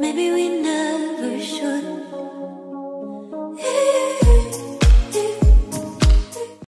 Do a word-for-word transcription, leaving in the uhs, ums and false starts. Maybe we never